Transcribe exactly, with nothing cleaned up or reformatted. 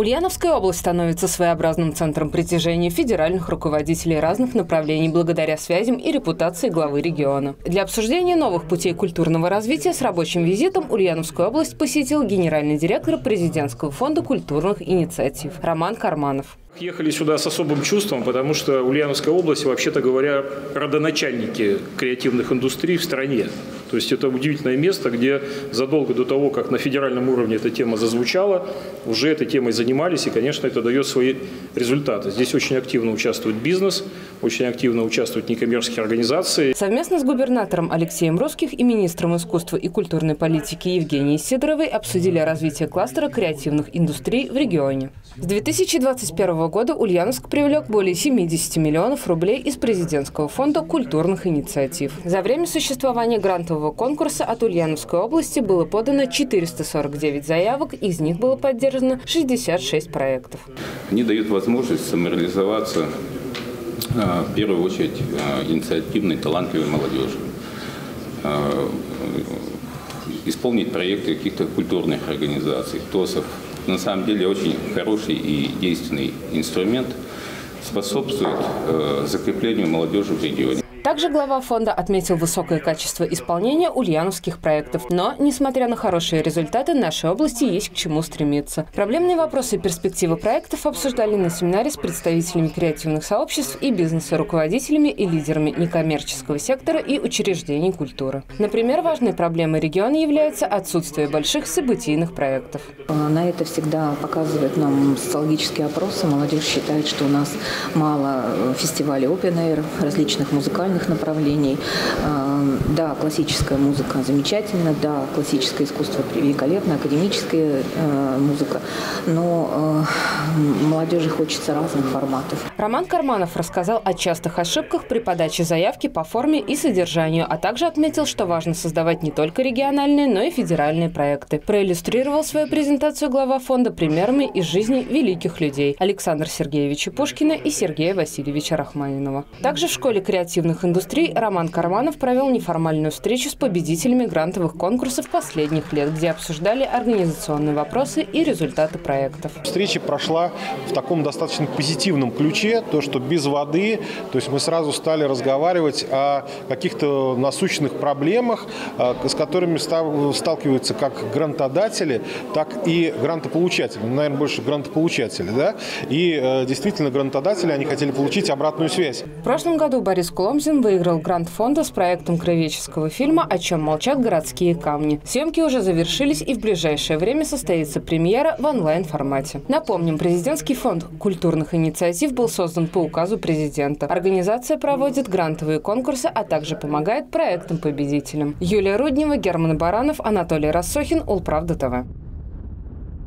Ульяновская область становится своеобразным центром притяжения федеральных руководителей разных направлений благодаря связям и репутации главы региона. Для обсуждения новых путей культурного развития с рабочим визитом Ульяновскую область посетил генеральный директор Президентского фонда культурных инициатив Роман Карманов. Ехали сюда с особым чувством, потому что Ульяновская область, вообще-то говоря, родоначальники креативных индустрий в стране. То есть это удивительное место, где задолго до того, как на федеральном уровне эта тема зазвучала, уже этой темой занимались, и, конечно, это дает свои результаты. Здесь очень активно участвует бизнес, очень активно участвуют некоммерческие организации. Совместно с губернатором Алексеем Русских и министром искусства и культурной политики Евгенией Сидоровой обсудили развитие кластера креативных индустрий в регионе. С две тысячи двадцать первого года года Ульяновск привлек более семидесяти миллионов рублей из Президентского фонда культурных инициатив. За время существования грантового конкурса от Ульяновской области было подано четыреста сорок девять заявок, из них было поддержано шестьдесят шесть проектов. Они дают возможность самореализоваться, в первую очередь, инициативной, талантливой молодежи, исполнить проекты каких-то культурных организаций, ТОСов. На самом деле очень хороший и действенный инструмент, способствует э, закреплению молодежи в регионе. Также глава фонда отметил высокое качество исполнения ульяновских проектов. Но, несмотря на хорошие результаты, нашей области есть к чему стремиться. Проблемные вопросы и перспективы проектов обсуждали на семинаре с представителями креативных сообществ и бизнеса, руководителями и лидерами некоммерческого сектора и учреждений культуры. Например, важной проблемой региона является отсутствие больших событийных проектов. На это всегда показывают нам социологические опросы. Молодежь считает, что у нас мало фестивалей опен-эйр, различных музыкальных направлений. Да, классическая музыка замечательна, да, классическое искусство великолепно, академическая музыка, но молодежи хочется разных форматов. Роман Карманов рассказал о частых ошибках при подаче заявки по форме и содержанию, а также отметил, что важно создавать не только региональные, но и федеральные проекты. Проиллюстрировал свою презентацию глава фонда примерами из жизни великих людей Александра Сергеевича Пушкина и Сергея Васильевича Рахманинова. Также в школе креативных индустрий Роман Карманов провел неформальную встречу с победителями грантовых конкурсов последних лет, где обсуждали организационные вопросы и результаты проектов. Встреча прошла в таком достаточно позитивном ключе, то, что без воды, то есть мы сразу стали разговаривать о каких-то насущных проблемах, с которыми сталкиваются как грантодатели, так и грантополучатели, наверное, больше грантополучатели, да, и действительно грантодатели, они хотели получить обратную связь. В прошлом году Борис Коломзин выиграл грант фонда с проектом краеведческого фильма «О чем молчат городские камни». Съемки уже завершились, и в ближайшее время состоится премьера в онлайн-формате. Напомним, Президентский фонд культурных инициатив был создан по указу президента. Организация проводит грантовые конкурсы, а также помогает проектам-победителям. Юлия Руднева, Герман Баранов, Анатолий Россохин, Улправда ТВ.